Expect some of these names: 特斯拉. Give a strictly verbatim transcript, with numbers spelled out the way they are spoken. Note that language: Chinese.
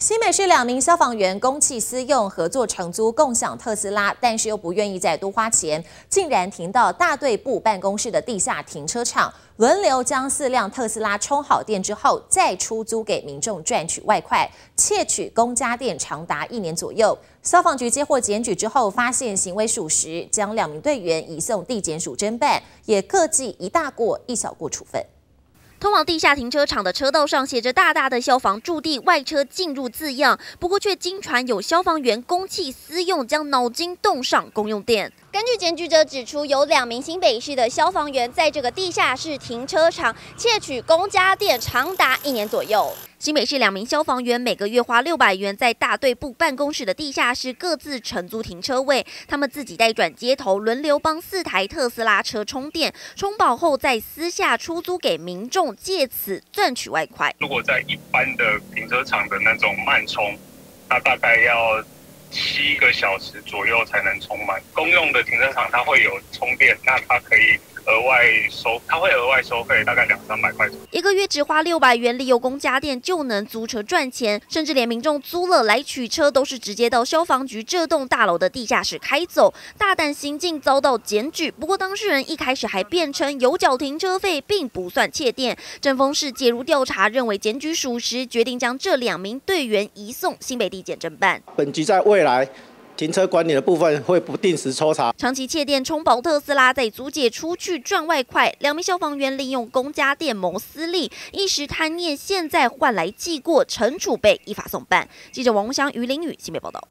新北市两名消防员公器私用，合作承租共享特斯拉，但是又不愿意再多花钱，竟然停到大队部办公室的地下停车场，轮流将四辆特斯拉充好电之后，再出租给民众赚取外快，窃取公家电长达一年左右。消防局接获检举之后，发现行为属实，将两名队员移送地检署侦办，也各记一大过、一小过处分。 通往地下停车场的车道上写着大大的“消防驻地外车进入”字样，不过却经传有消防员公器私用，将脑筋动上公用电。 根据检举者指出，有两名新北市的消防员在这个地下室停车场窃取公家电长达一年左右。新北市两名消防员每个月花六百元在大队部办公室的地下室各自承租停车位，他们自己代转接头，轮流帮四台特斯拉车充电，充饱后再私下出租给民众，借此赚取外快。如果在一般的停车场的那种慢充，它大概要 七个小时左右才能充满。公用的停车场它会有充电，那它可以额外收，它会额外收费，大概两三百块左右。一个月只花六百元，利用公家电就能租车赚钱，甚至连民众租了来取车，都是直接到消防局这栋大楼的地下室开走。大胆行径遭到检举，不过当事人一开始还辩称有缴停车费，并不算窃电。政风室介入调查，认为检举属实，决定将这两名队员移送新北地检侦办。本局在未 未来停车管理的部分会不定时抽查。长期窃电充饱特斯拉，再租借出去赚外快。两名消防员利用公家电谋私利，一时贪念，现在换来记过，惩处被依法送办。记者王文祥、于林宇新北报道。